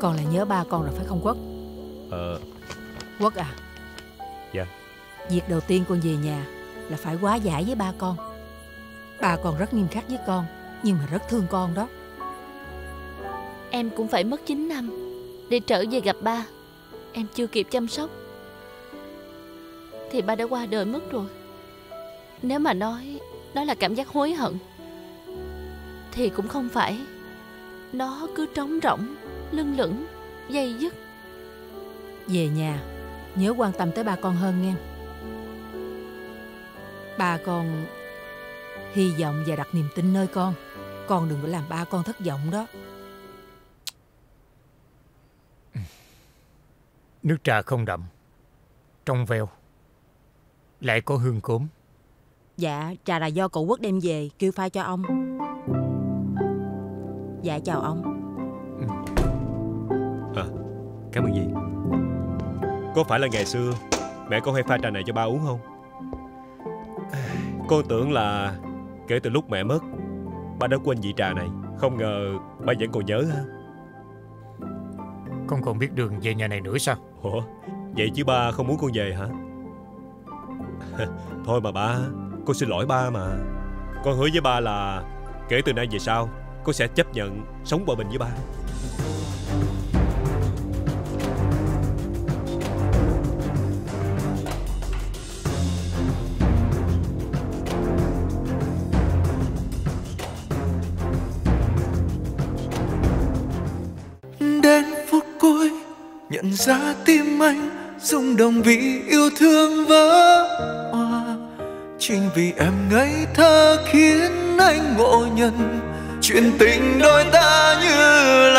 Con là nhớ ba con rồi phải không Quốc? Quốc à? Dạ. Việc đầu tiên con về nhà là phải quá giải với ba con. Ba con rất nghiêm khắc với con, nhưng mà rất thương con đó. Em cũng phải mất 9 năm để trở về gặp ba. Em chưa kịp chăm sóc thì ba đã qua đời mất rồi. Nếu mà nói đó là cảm giác hối hận thì cũng không phải. Nó cứ trống rỗng, lưng lửng, day dứt. Về nhà nhớ quan tâm tới ba con hơn nghe. Ba con hy vọng và đặt niềm tin nơi con. Con đừng có làm ba con thất vọng đó. Nước trà không đậm, trong veo, lại có hương cốm. Dạ, trà là do cậu Quốc đem về, kêu pha cho ông. Dạ, chào ông. Cảm ơn dì. Có phải là ngày xưa mẹ con hay pha trà này cho ba uống không? Con tưởng là kể từ lúc mẹ mất, ba đã quên vị trà này. Không ngờ ba vẫn còn nhớ ha. Con còn biết đường về nhà này nữa sao? Ủa, vậy chứ ba không muốn con về hả? Thôi mà ba, con xin lỗi ba mà. Con hứa với ba là kể từ nay về sau, con sẽ chấp nhận sống hòa bình với ba. Nhận ra tim anh rung động vì yêu thương vỡ hoa. Chính vì em ngây thơ khiến anh ngộ nhận chuyện tình đôi ta như là